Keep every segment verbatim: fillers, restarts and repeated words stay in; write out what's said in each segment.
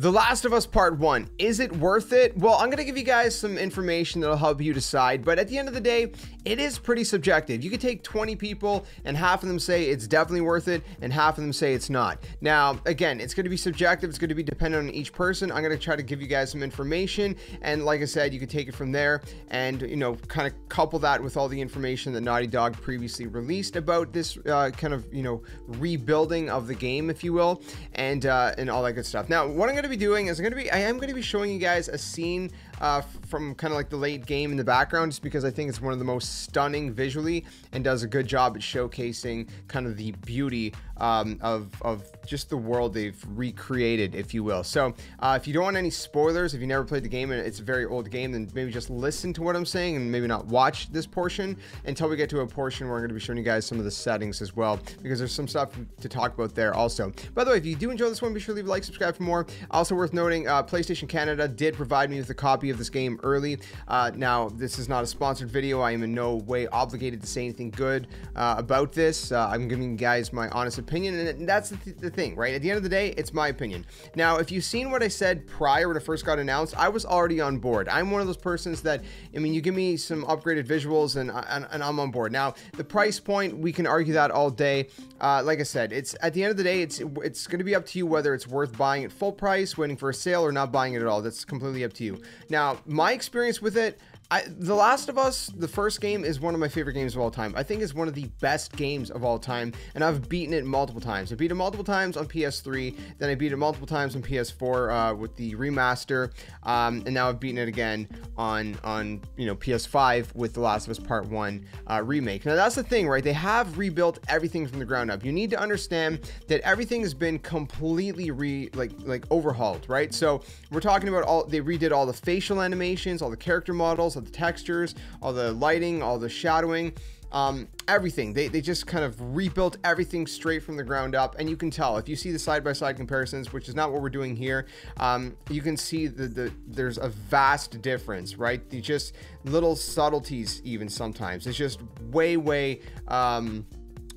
The Last of Us Part one, is it worth it? Well, I'm gonna give you guys some information that'll help you decide, but at the end of the day, it is pretty subjective. You could take twenty people and half of them say it's definitely worth it and half of them say it's not. Now, again, it's gonna be subjective. It's gonna be dependent on each person. I'm gonna try to give you guys some information, and like I said, you could take it from there and, you know, kind of couple that with all the information that Naughty Dog previously released about this uh, kind of, you know, rebuilding of the game, if you will, and, uh, and all that good stuff. Now, what I'm gonna be doing is I'm gonna be I am gonna be showing you guys a scene uh, from kind of like the late game in the background, just because I think it's one of the most stunning visually and does a good job at showcasing kind of the beauty um, of, of just the world they've recreated, if you will. So uh, if you don't want any spoilers, if you never played the game and it's a very old game, then maybe just listen to what I'm saying and maybe not watch this portion until we get to a portion where I'm gonna be showing you guys some of the settings as well, because there's some stuff to talk about there also. By the way, if you do enjoy this one, be sure to leave a like, subscribe for more. Also worth noting, uh, PlayStation Canada did provide me with a copy of this game early. Uh, now, this is not a sponsored video. I am in no way obligated to say anything good uh, about this. Uh, I'm giving you guys my honest opinion, and that's the, th the thing, right? At the end of the day, it's my opinion. Now, if you've seen what I said prior when it first got announced, I was already on board. I'm one of those persons that, I mean, you give me some upgraded visuals and, and, and I'm on board. Now, the price point, we can argue that all day. Uh, like I said, it's at the end of the day, it's, it's going to be up to you whether it's worth buying at full price, waiting for a sale, or not buying it at all. That's completely up to you. now, my experience with it, I, The Last of Us, the first game, is one of my favorite games of all time. I think it's one of the best games of all time, and I've beaten it multiple times. I beat it multiple times on P S three, then I beat it multiple times on P S four uh, with the remaster, um, and now I've beaten it again on, on you know, P S five with The Last of Us Part one uh, remake. Now, that's the thing, right? They have rebuilt everything from the ground up. You need to understand that everything has been completely re, like, like overhauled, right? So we're talking about all, they redid all the facial animations, all the character models, the textures, all the lighting, all the shadowing, um, everything. They, they just kind of rebuilt everything straight from the ground up, and you can tell if you see the side-by-side comparisons, which is not what we're doing here. Um, you can see that the, there's a vast difference, right? The just little subtleties, even sometimes. It's just way, way... Um,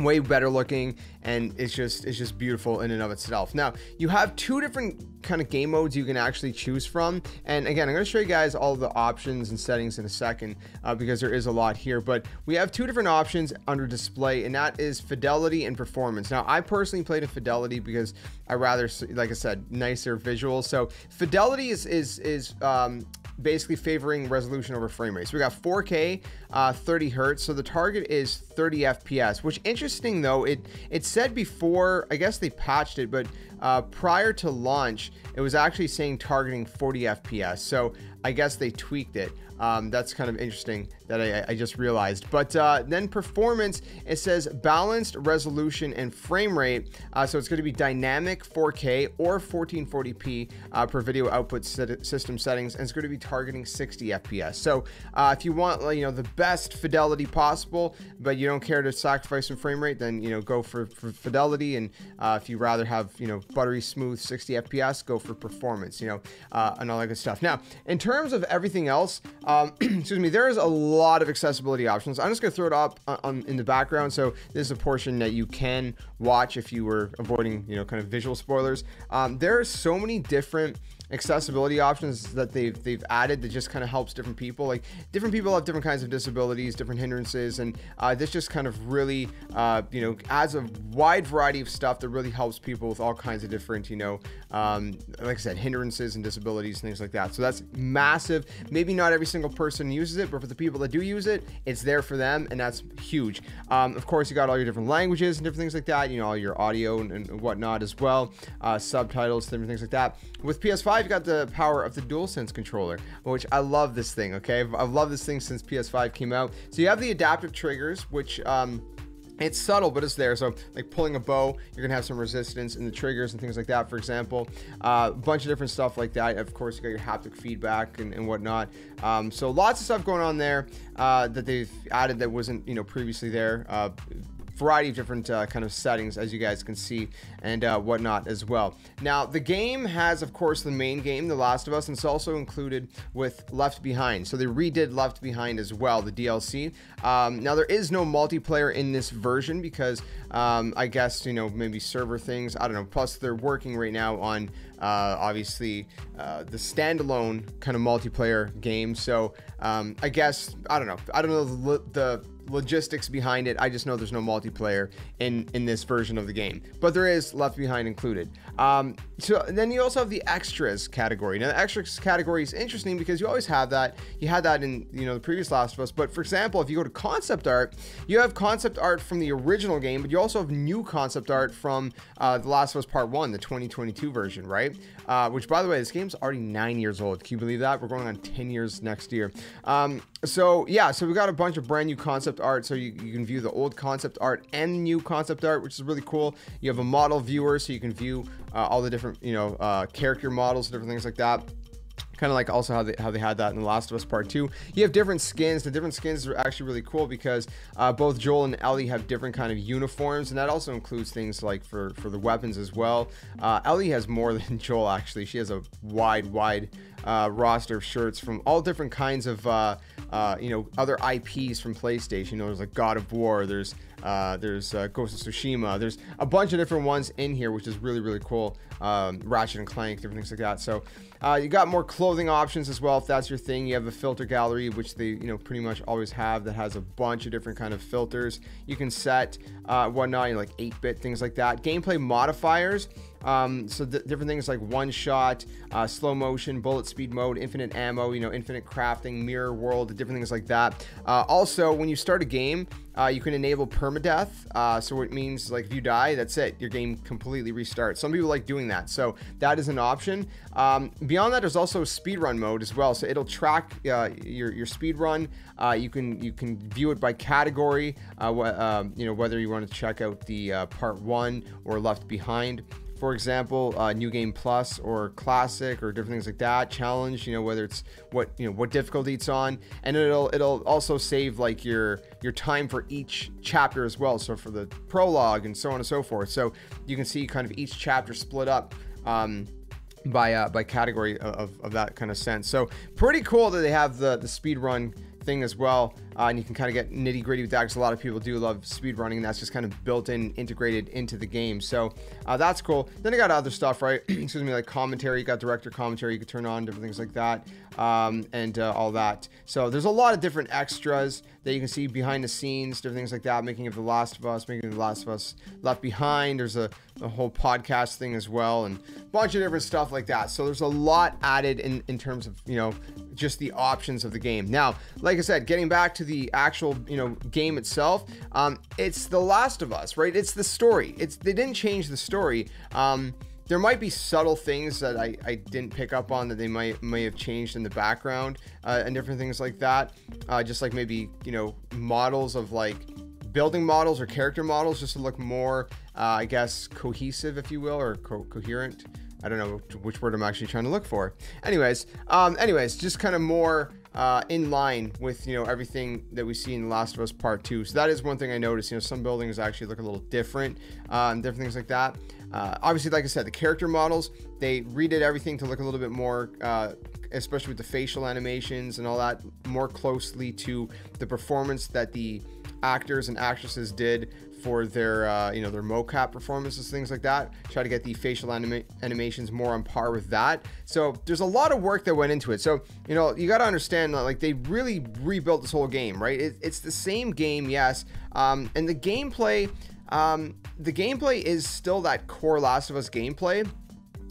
way better looking, and it's just it's just beautiful in and of itself. Now, you have two different kind of game modes you can actually choose from, and again, I'm going to show you guys all the options and settings in a second uh, because there is a lot here, but we have two different options under display, and that is fidelity and performance. Now, I personally played in fidelity because I rather, like I said, nicer visuals. So fidelity is is is um basically favoring resolution over frame rate. So we got four K, uh, thirty hertz. So the target is thirty F P S, which, interesting though, it it said before, I guess they patched it, but uh, prior to launch, it was actually saying targeting forty F P S. So I guess they tweaked it. Um, that's kind of interesting that I, I just realized. But uh, then performance, it says balanced resolution and frame rate. Uh, so it's going to be dynamic four K or fourteen forty P uh, per video output set system settings, and it's going to be targeting sixty F P S. So uh, if you want, you know, the best fidelity possible, but you don't care to sacrifice some frame rate, then, you know, go for, for fidelity. And uh, if you rather have, you know, buttery smooth sixty F P S, go for performance, you know, uh, and all that good stuff. Now, in terms of everything else, um, excuse me, there is a lot of accessibility options. I'm just going to throw it up on, in the background. So this is a portion that you can watch if you were avoiding, you know, kind of visual spoilers. Um, there are so many different accessibility options that they've they've added that just kind of helps different people. Like, different people have different kinds of disabilities, different hindrances, and uh, this just kind of really uh, you know, adds a wide variety of stuff that really helps people with all kinds of different, you know, um, like I said, hindrances and disabilities, things like that. So that's massive. Maybe not every single person uses it, but for the people that do use it, it's there for them, and that's huge. Um, of course, you got all your different languages and different things like that, you know, all your audio and, and whatnot as well, uh, subtitles, different things like that. With P S five, I've got the power of the DualSense controller, which I love this thing. Okay, I've loved this thing since P S five came out. So you have the adaptive triggers, which um it's subtle, but it's there. So like pulling a bow, you're gonna have some resistance in the triggers and things like that, for example. Uh, a bunch of different stuff like that. Of course, you got your haptic feedback and, and whatnot. Um, so lots of stuff going on there uh, that they've added that wasn't, you know, previously there. Uh, variety of different uh, kind of settings, as you guys can see, and uh, whatnot as well. Now, the game has, of course, the main game, The Last of Us, and it's also included with Left Behind. So they redid Left Behind as well, the D L C. Um, now, there is no multiplayer in this version because um, I guess, you know, maybe server things, I don't know. Plus, they're working right now on uh, obviously uh, the standalone kind of multiplayer game. So um, I guess, I don't know. I don't know the, the logistics behind it. I just know there's no multiplayer in in this version of the game, but there is Left Behind included. Um, so then you also have the extras category. Now the extras category is interesting because you always have that. You had that in, you know, the previous Last of Us, but for example, if you go to concept art, you have concept art from the original game, but you also have new concept art from uh, The Last of Us Part one, the twenty twenty-two version, right? Uh, which, by the way, this game's already nine years old. Can you believe that? We're going on ten years next year. Um, so yeah, so we got a bunch of brand new concept art, so you, you can view the old concept art and new concept art, which is really cool. You have a model viewer, so you can view uh, all the different, you know, uh, character models, different things like that. Kind of like also how they, how they had that in The Last of Us Part two. You have different skins. The different skins are actually really cool because uh, both Joel and Ellie have different kind of uniforms, and that also includes things like for, for the weapons as well. Uh, Ellie has more than Joel, actually. She has a wide, wide uh, roster of shirts from all different kinds of, uh, uh, you know, other I Ps from PlayStation. You know, there's like God of War, there's uh, there's uh, Ghost of Tsushima. There's a bunch of different ones in here, which is really, really cool. Um, Ratchet and Clank, different things like that. So uh, you got more clothes. Clothing options as well, if that's your thing. You have a filter gallery, which they, you know, pretty much always have, that has a bunch of different kind of filters you can set, uh, whatnot, you know, like eight bit, things like that. Gameplay modifiers. Um, so th different things like one shot, uh, slow motion, bullet speed mode, infinite ammo, you know, infinite crafting, mirror world, different things like that. Uh, also, when you start a game, uh, you can enable permadeath. Uh, so it means like if you die, that's it. Your game completely restarts. Some people like doing that. So that is an option. Um, beyond that, there's also speedrun mode as well. So it'll track uh, your, your speedrun. Uh, you can you can view it by category, uh, wh uh, you know, whether you want to check out the uh, part one or Left Behind. For example, uh, New Game Plus or Classic or different things like that. Challenge, you know, whether it's what, you know, what difficulty it's on, and it'll it'll also save like your your time for each chapter as well. So for the prologue and so on and so forth. So you can see kind of each chapter split up. Um, by uh, by category of, of that kind of sense. So pretty cool that they have the, the speed run thing as well. Uh, and you can kind of get nitty gritty with that because a lot of people do love speed running, and that's just kind of built in, integrated into the game. So uh, that's cool. Then I got other stuff, right? Excuse me, like commentary, you got director commentary, you can turn on different things like that, um, and uh, all that. So there's a lot of different extras that you can see behind the scenes, different things like that, making of The Last of Us, making of The Last of Us Left Behind. There's a the whole podcast thing as well, and a bunch of different stuff like that. So there's a lot added in, in terms of, you know, just the options of the game. Now, like I said, getting back to the actual, you know, game itself, um, it's The Last of Us, right? It's the story. It's, they didn't change the story. Um, there might be subtle things that I, I didn't pick up on that they might may have changed in the background, uh, and different things like that. Uh, just like maybe, you know, models of like, building models or character models, just to look more, uh, I guess, cohesive, if you will, or co coherent. I don't know which word I'm actually trying to look for. Anyways, um, anyways, just kind of more uh, in line with, you know, everything that we see in The Last of Us Part two. So that is one thing I noticed. You know, some buildings actually look a little different, um, different things like that. Uh, obviously, like I said, the character models, they redid everything to look a little bit more, uh, especially with the facial animations and all that, more closely to the performance that the actors and actresses did for their, uh, you know, their mocap performances, things like that. Try to get the facial anima animations more on par with that. So there's a lot of work that went into it. So, you know, you got to understand that, like, they really rebuilt this whole game, right? It, it's the same game, yes. Um, and the gameplay, um, the gameplay is still that core Last of Us gameplay,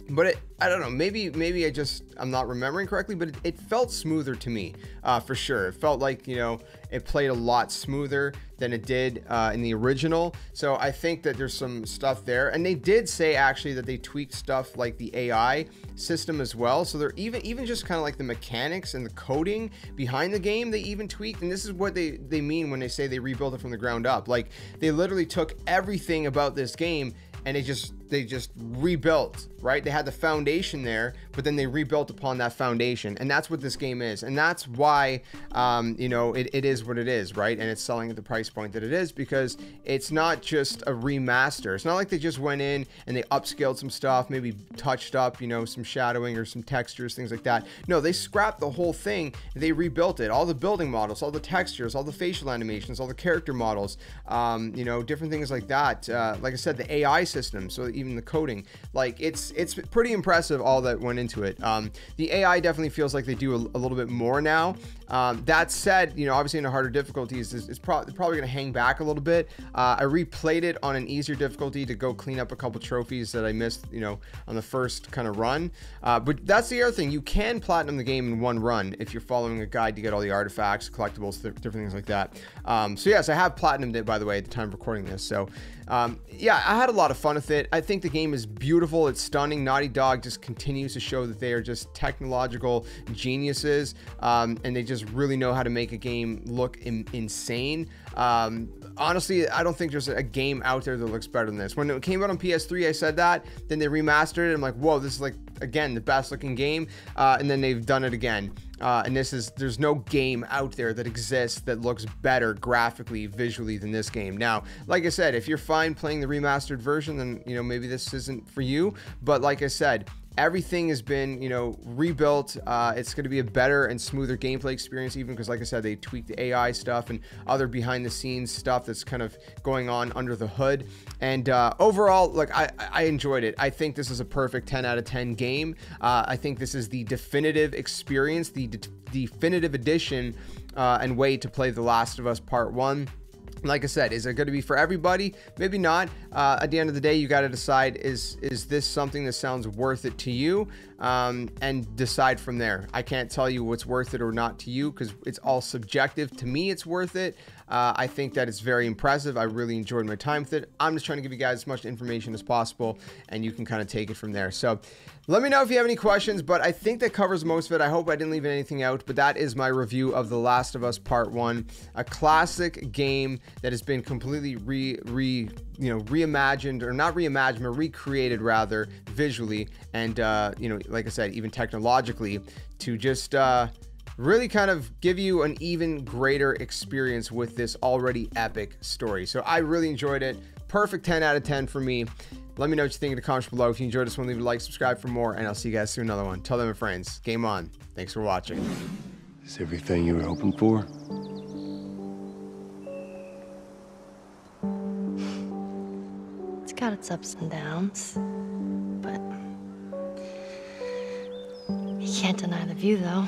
but it, I don't know, maybe maybe I just, I'm not remembering correctly, but it, it felt smoother to me, uh, for sure. It felt like, you know, it played a lot smoother than it did uh, in the original. So I think that there's some stuff there. And they did say actually that they tweaked stuff like the A I system as well. So they're even, even just kind of like the mechanics and the coding behind the game, they even tweaked. And this is what they, they mean when they say they rebuilt it from the ground up. Like, they literally took everything about this game and they just they just rebuilt, right? They had the foundation there, but then they rebuilt upon that foundation. And that's what this game is. And that's why, um, you know, it, it is what it is, right? And it's selling at the price point that it is, because it's not just a remaster. It's not like they just went in and they upscaled some stuff, maybe touched up, you know, some shadowing or some textures, things like that. No, they scrapped the whole thing. They rebuilt it. All the building models, all the textures, all the facial animations, all the character models, um, you know, different things like that. Uh, like I said, the A I system, so even the coding, like it's it's pretty impressive all that went into it. Um, the A I definitely feels like they do a, a little bit more now. Um, that said, you know, obviously in a harder difficulties, it's, it's pro probably going to hang back a little bit. Uh, I replayed it on an easier difficulty to go clean up a couple trophies that I missed, you know, on the first kind of run. Uh, but that's the other thing. You can platinum the game in one run if you're following a guide to get all the artifacts, collectibles, th different things like that. Um, so yes, I have platinumed it, by the way, at the time of recording this. So um, yeah, I had a lot of fun with it. I think the game is beautiful. It's stunning. Naughty Dog just continues to show that they are just technological geniuses, um, and they just really know how to make a game look in insane. Um, honestly, I don't think there's a game out there that looks better than this. When it came out on P S three, I said that, then they remastered it. I'm like, whoa, this is like, again, the best looking game. Uh, and then they've done it again. Uh, and this is, there's no game out there that exists that looks better graphically, visually than this game. Now, like I said, if you're fine playing the remastered version, then, you know, maybe this isn't for you. But like I said, everything has been, you know, rebuilt. Uh, it's going to be a better and smoother gameplay experience, even because, like I said, they tweaked the A I stuff and other behind-the-scenes stuff that's kind of going on under the hood. And uh, overall, look, I, I enjoyed it. I think this is a perfect ten out of ten game. Uh, I think this is the definitive experience, the de definitive edition uh, and way to play The Last of Us Part one. Like I said, is it going to be for everybody? Maybe not. Uh, at the end of the day, you got to decide, is is this something that sounds worth it to you? Um, and decide from there. I can't tell you what's worth it or not to you, because it's all subjective. To me, it's worth it. Uh, I think that it's very impressive. I really enjoyed my time with it. I'm just trying to give you guys as much information as possible, and you can kind of take it from there. So let me know if you have any questions, but I think that covers most of it. I hope I didn't leave anything out, but that is my review of The Last of Us Part one, a classic game that has been completely re, re you know, reimagined, or not reimagined, but recreated rather, visually, and, uh, you know, like I said, even technologically, to just... Uh, really kind of give you an even greater experience with this already epic story. So I really enjoyed it. Perfect ten out of ten for me. Let me know what you think in the comments below. If you enjoyed this one, leave a like, subscribe for more, and I'll see you guys soon, another one. Tell them, my friends, game on. Thanks for watching. Is everything you were hoping for? It's got its ups and downs, but you can't deny the view, though.